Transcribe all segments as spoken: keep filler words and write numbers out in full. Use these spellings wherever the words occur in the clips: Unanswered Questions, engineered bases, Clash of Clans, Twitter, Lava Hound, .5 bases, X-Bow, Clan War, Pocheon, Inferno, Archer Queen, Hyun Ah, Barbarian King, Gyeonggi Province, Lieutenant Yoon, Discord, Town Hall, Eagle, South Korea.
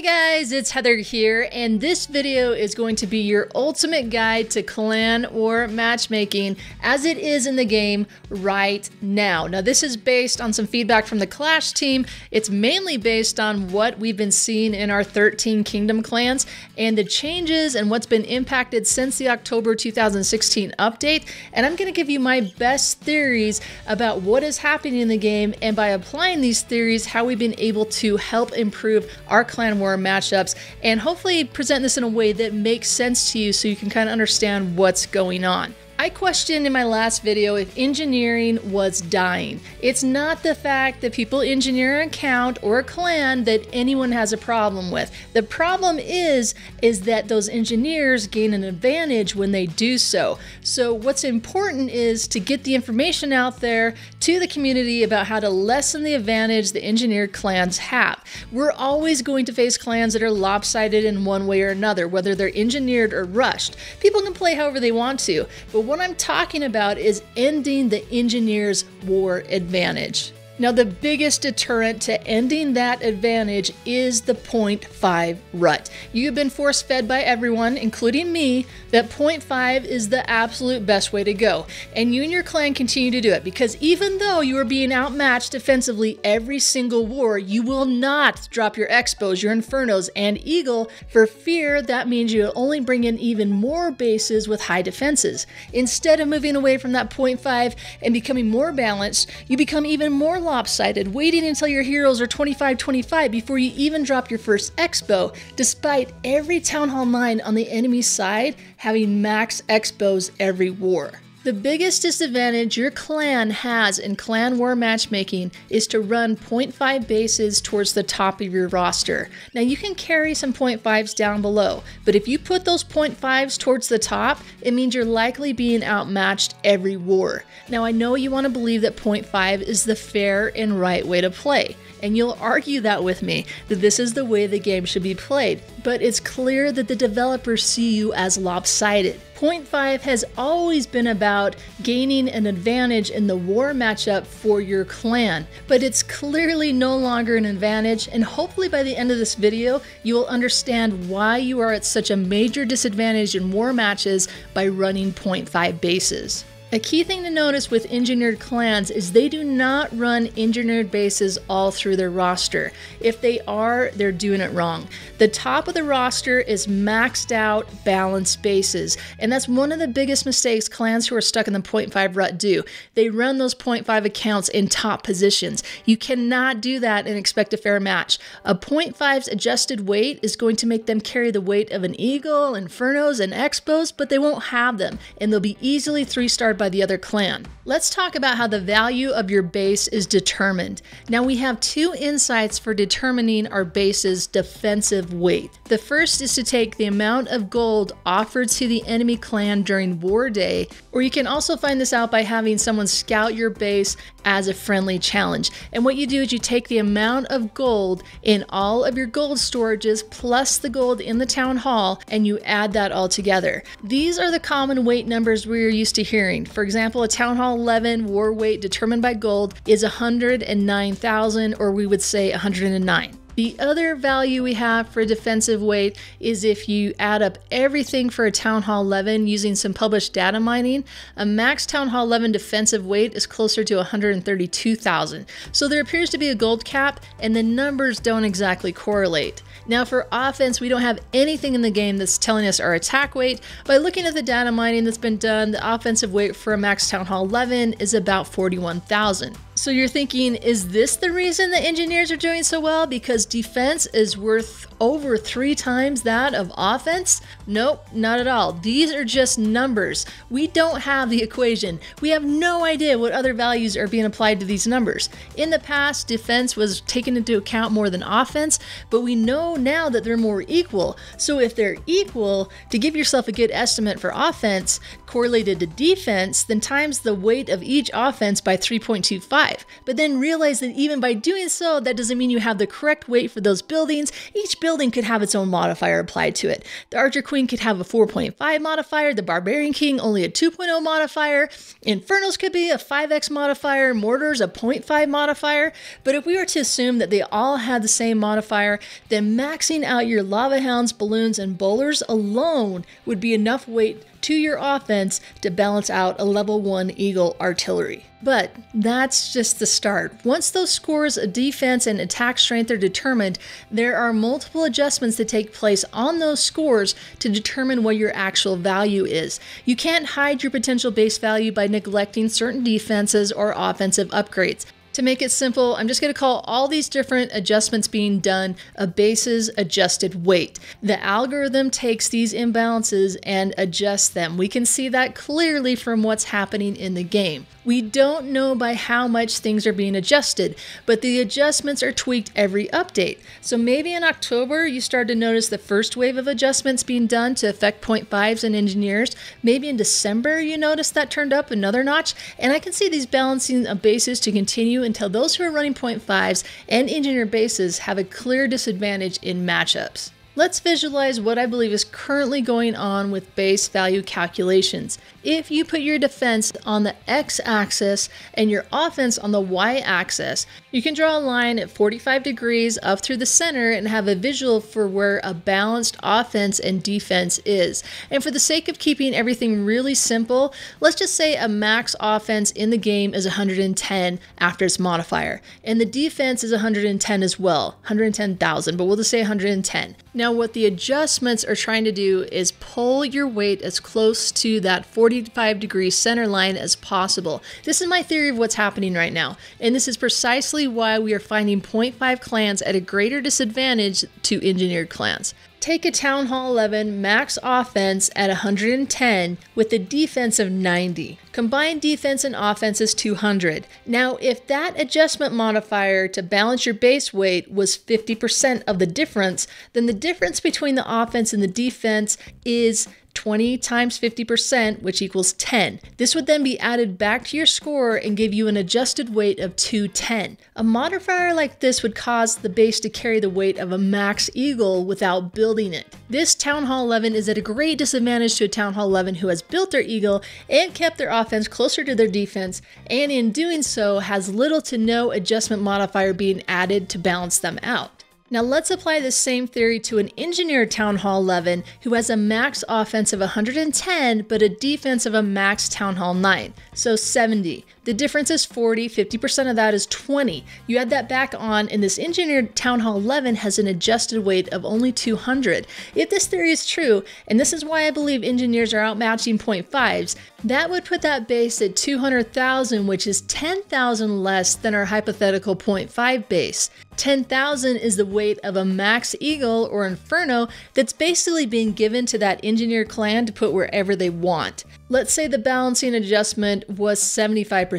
Hey guys, it's Heather here, and this video is going to be your ultimate guide to clan war matchmaking as it is in the game right now. Now this is based on some feedback from the Clash team. It's mainly based on what we've been seeing in our thirteen Kingdom clans and the changes and what's been impacted since the October two thousand sixteen update. And I'm going to give you my best theories about what is happening in the game, and by applying these theories, how we've been able to help improve our clan war matchups and hopefully present this in a way that makes sense to you so you can kind of understand what's going on. I questioned in my last video if engineering was dying. It's not the fact that people engineer an account or a clan that anyone has a problem with. The problem is, is that those engineers gain an advantage when they do so. So what's important is to get the information out there to the community about how to lessen the advantage the engineered clans have. We're always going to face clans that are lopsided in one way or another, whether they're engineered or rushed. People can play however they want to, but what I'm talking about is ending the engineer's war advantage. Now, the biggest deterrent to ending that advantage is the point five rut. You've been force-fed by everyone, including me, that point five is the absolute best way to go. And you and your clan continue to do it, because even though you are being outmatched defensively every single war, you will not drop your X-Bows, your Infernos, and Eagle for fear that means you'll only bring in even more bases with high defenses. Instead of moving away from that point five and becoming more balanced, you become even more lopsided, waiting until your heroes are twenty-five twenty-five before you even drop your first X-Bow, despite every Town Hall nine on the enemy side having max X-Bows every war. The biggest disadvantage your clan has in clan war matchmaking is to run point five bases towards the top of your roster. Now you can carry some point fives down below, but if you put those point fives towards the top, it means you're likely being outmatched every war. Now I know you want to believe that point five is the fair and right way to play, and you'll argue that with me, that this is the way the game should be played, but it's clear that the developers see you as lopsided. point five has always been about gaining an advantage in the war matchup for your clan, but it's clearly no longer an advantage, and hopefully by the end of this video, you will understand why you are at such a major disadvantage in war matches by running point five bases. A key thing to notice with engineered clans is they do not run engineered bases all through their roster. If they are, they're doing it wrong. The top of the roster is maxed out balanced bases, and that's one of the biggest mistakes clans who are stuck in the point five rut do. They run those point five accounts in top positions. You cannot do that and expect a fair match. A point five's adjusted weight is going to make them carry the weight of an Eagle, Infernos, and X-Bows, but they won't have them, and they'll be easily three-starred by the other clan. Let's talk about how the value of your base is determined. Now we have two insights for determining our base's defensive weight. The first is to take the amount of gold offered to the enemy clan during war day, or you can also find this out by having someone scout your base as a friendly challenge. And what you do is you take the amount of gold in all of your gold storages plus the gold in the town hall, and you add that all together. These are the common weight numbers we're used to hearing. For example, a Town Hall eleven war weight determined by gold is one hundred nine thousand, or we would say one hundred nine. The other value we have for defensive weight is if you add up everything for a Town Hall eleven using some published data mining, a max Town Hall eleven defensive weight is closer to one hundred thirty-two thousand. So there appears to be a gold cap, and the numbers don't exactly correlate. Now for offense, we don't have anything in the game that's telling us our attack weight. By looking at the data mining that's been done, the offensive weight for a max Town Hall eleven is about forty-one thousand. So you're thinking, is this the reason the engineers are doing so well? Because defense is worth over three times that of offense? Nope, not at all. These are just numbers. We don't have the equation. We have no idea what other values are being applied to these numbers. In the past, defense was taken into account more than offense, but we know now that they're more equal. So if they're equal, to give yourself a good estimate for offense correlated to defense, then times the weight of each offense by three point two five. five, but then realize that even by doing so, that doesn't mean you have the correct weight for those buildings. Each building could have its own modifier applied to it. The Archer Queen could have a four point five modifier, the Barbarian King only a two point oh modifier, Infernos could be a five X modifier, Mortars a zero point five modifier, but if we were to assume that they all had the same modifier, then maxing out your Lava Hounds, Balloons, and Bowlers alone would be enough weight to your offense to balance out a level one Eagle artillery. But that's just the start. Once those scores of defense and attack strength are determined, there are multiple adjustments that take place on those scores to determine what your actual value is. You can't hide your potential base value by neglecting certain defenses or offensive upgrades. To make it simple, I'm just going to call all these different adjustments being done a base's adjusted weight. The algorithm takes these imbalances and adjusts them. We can see that clearly from what's happening in the game. We don't know by how much things are being adjusted, but the adjustments are tweaked every update. So maybe in October, you start to notice the first wave of adjustments being done to affect point fives and engineers. Maybe in December, you notice that turned up another notch, and I can see these balancing of bases to continue until those who are running point fives and engineer bases have a clear disadvantage in matchups. Let's visualize what I believe is currently going on with base value calculations. If you put your defense on the x-axis and your offense on the y-axis, you can draw a line at forty-five degrees up through the center and have a visual for where a balanced offense and defense is. And for the sake of keeping everything really simple, let's just say a max offense in the game is one hundred ten after its modifier, and the defense is one hundred ten as well, one hundred ten thousand, but we'll just say one hundred ten. Now, Now what the adjustments are trying to do is pull your weight as close to that forty-five degree center line as possible. This is my theory of what's happening right now, and this is precisely why we are finding point five clans at a greater disadvantage to engineered clans. Take a Town Hall eleven max offense at one hundred ten with a defense of ninety. Combined defense and offense is two hundred. Now, if that adjustment modifier to balance your base weight was fifty percent of the difference, then the difference between the offense and the defense is twenty times fifty percent, which equals ten. This would then be added back to your score and give you an adjusted weight of two ten. A modifier like this would cause the base to carry the weight of a max Eagle without building it. This Town Hall eleven is at a great disadvantage to a Town Hall eleven who has built their Eagle and kept their offense closer to their defense, and in doing so has little to no adjustment modifier being added to balance them out. Now let's apply the same theory to an engineered Town Hall eleven who has a max offense of one hundred ten but a defense of a max Town Hall nine, so seventy. The difference is forty, fifty percent of that is twenty. You add that back on and this engineered Town Hall eleven has an adjusted weight of only two hundred. If this theory is true, and this is why I believe engineers are outmatching point fives, that would put that base at two hundred thousand, which is ten thousand less than our hypothetical point five base. ten thousand is the weight of a max Eagle or Inferno that's basically being given to that engineer clan to put wherever they want. Let's say the balancing adjustment was seventy-five percent.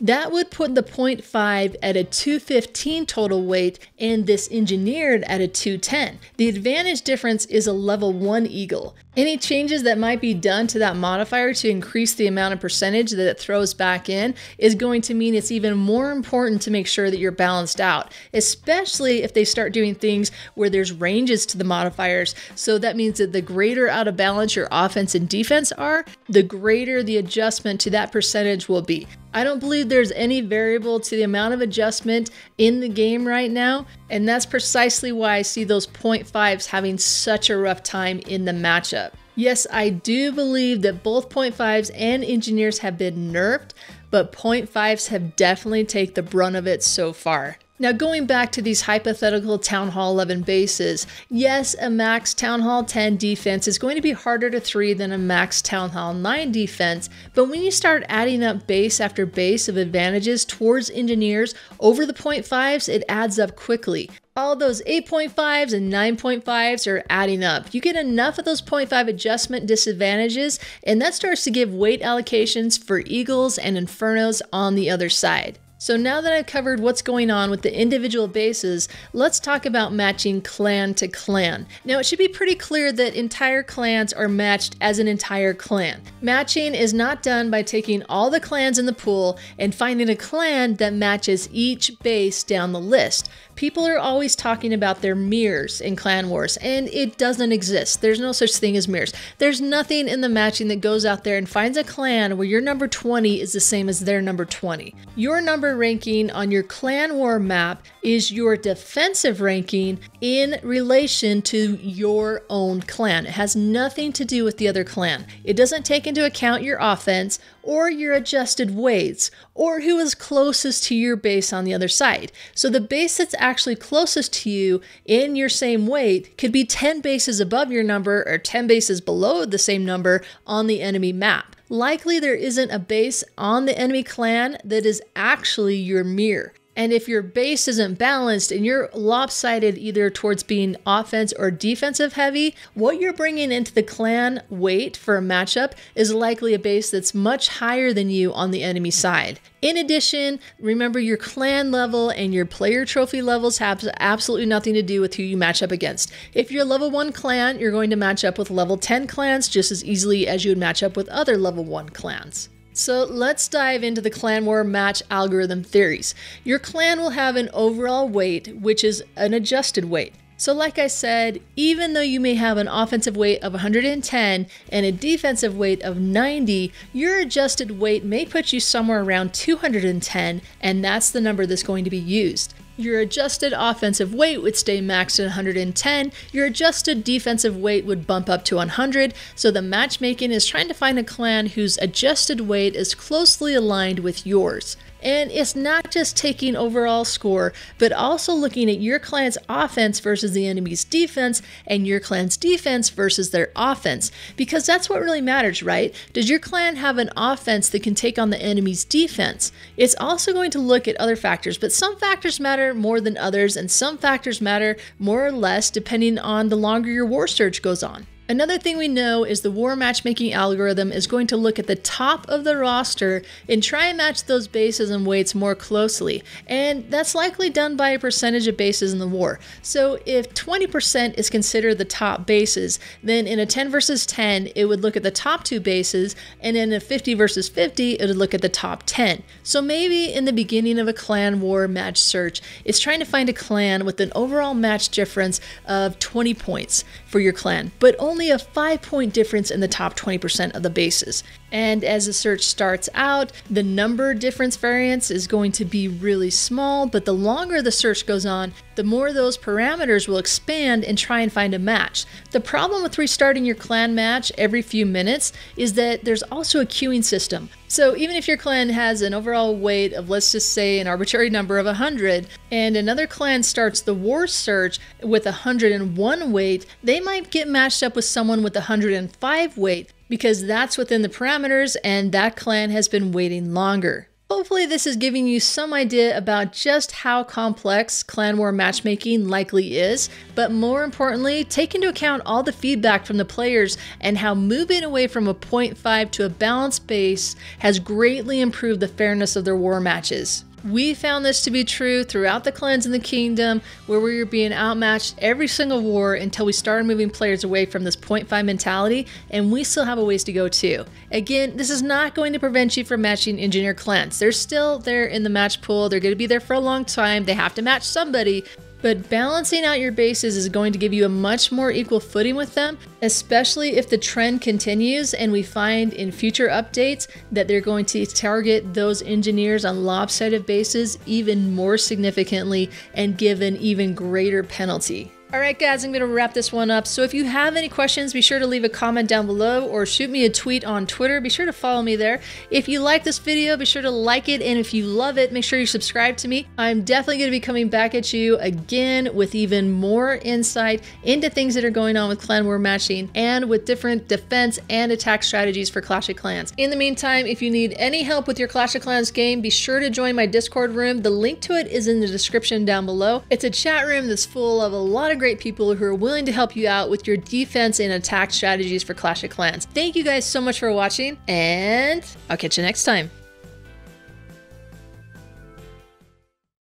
That would put the point five at a two fifteen total weight and this engineered at a two ten. The advantage difference is a level one Eagle. Any changes that might be done to that modifier to increase the amount of percentage that it throws back in is going to mean it's even more important to make sure that you're balanced out, especially if they start doing things where there's ranges to the modifiers. So that means that the greater out of balance your offense and defense are, the greater the adjustment to that percentage will be. I don't believe there's any variable to the amount of adjustment in the game right now, and that's precisely why I see those point fives having such a rough time in the matchup. Yes, I do believe that both point fives and engineers have been nerfed, but point fives have definitely taken the brunt of it so far. Now going back to these hypothetical Town Hall eleven bases, yes, a max Town Hall ten defense is going to be harder to three than a max Town Hall nine defense, but when you start adding up base after base of advantages towards engineers over the point fives, it adds up quickly. All those eight point fives and nine point fives are adding up. You get enough of those point five adjustment disadvantages, and that starts to give weight allocations for Eagles and Infernos on the other side. So now that I've covered what's going on with the individual bases, let's talk about matching clan to clan. Now it should be pretty clear that entire clans are matched as an entire clan. Matching is not done by taking all the clans in the pool and finding a clan that matches each base down the list. People are always talking about their mirrors in clan wars, and it doesn't exist. There's no such thing as mirrors. There's nothing in the matching that goes out there and finds a clan where your number twenty is the same as their number twenty. Your number ranking on your clan war map is your defensive ranking in relation to your own clan. It has nothing to do with the other clan. It doesn't take into account your offense or your adjusted weights or who is closest to your base on the other side. So the base that's actually closest to you in your same weight could be ten bases above your number or ten bases below the same number on the enemy map. Likely there isn't a base on the enemy clan that is actually your mirror. And if your base isn't balanced and you're lopsided either towards being offense or defensive heavy, what you're bringing into the clan weight for a matchup is likely a base that's much higher than you on the enemy side. In addition, remember your clan level and your player trophy levels have absolutely nothing to do with who you match up against. If you're a level one clan, you're going to match up with level ten clans just as easily as you would match up with other level one clans. So let's dive into the clan war match algorithm theories. Your clan will have an overall weight, which is an adjusted weight. So like I said, even though you may have an offensive weight of one hundred ten and a defensive weight of ninety, your adjusted weight may put you somewhere around two hundred ten, and that's the number that's going to be used. Your adjusted offensive weight would stay maxed at one hundred ten, your adjusted defensive weight would bump up to one hundred, so the matchmaking is trying to find a clan whose adjusted weight is closely aligned with yours. And it's not just taking overall score, but also looking at your clan's offense versus the enemy's defense and your clan's defense versus their offense, because that's what really matters, right? Does your clan have an offense that can take on the enemy's defense? It's also going to look at other factors, but some factors matter more than others, and some factors matter more or less depending on the longer your war surge goes on. Another thing we know is the war matchmaking algorithm is going to look at the top of the roster and try and match those bases and weights more closely. And that's likely done by a percentage of bases in the war. So if twenty percent is considered the top bases, then in a ten versus ten, it would look at the top two bases, and in a fifty versus fifty, it would look at the top ten. So maybe in the beginning of a clan war match search, it's trying to find a clan with an overall match difference of twenty points for your clan, but only a five point difference in the top twenty percent of the bases. And as the search starts out, the number difference variance is going to be really small, but the longer the search goes on, the more those parameters will expand and try and find a match. The problem with restarting your clan match every few minutes is that there's also a queuing system. So even if your clan has an overall weight of, let's just say, an arbitrary number of one hundred, and another clan starts the war search with one hundred one weight, they might get matched up with someone with one hundred five weight, because that's within the parameters and that clan has been waiting longer. Hopefully this is giving you some idea about just how complex clan war matchmaking likely is, but more importantly, take into account all the feedback from the players and how moving away from a zero point five to a balanced base has greatly improved the fairness of their war matches. We found this to be true throughout the clans in the kingdom, where we were being outmatched every single war until we started moving players away from this zero point five mentality, and we still have a ways to go too. Again, this is not going to prevent you from matching engineer clans. They're still there in the match pool, they're going to be there for a long time, they have to match somebody. But balancing out your bases is going to give you a much more equal footing with them, especially if the trend continues and we find in future updates that they're going to target those engineers on lopsided bases even more significantly and give an even greater penalty. All right, guys, I'm going to wrap this one up. So if you have any questions, be sure to leave a comment down below or shoot me a tweet on Twitter. Be sure to follow me there. If you like this video, be sure to like it. And if you love it, make sure you subscribe to me. I'm definitely going to be coming back at you again with even more insight into things that are going on with clan war matching and with different defense and attack strategies for Clash of Clans. In the meantime, if you need any help with your Clash of Clans game, be sure to join my Discord room. The link to it is in the description down below. It's a chat room that's full of a lot of great people who are willing to help you out with your defense and attack strategies for Clash of Clans. Thank you guys so much for watching, and I'll catch you next time.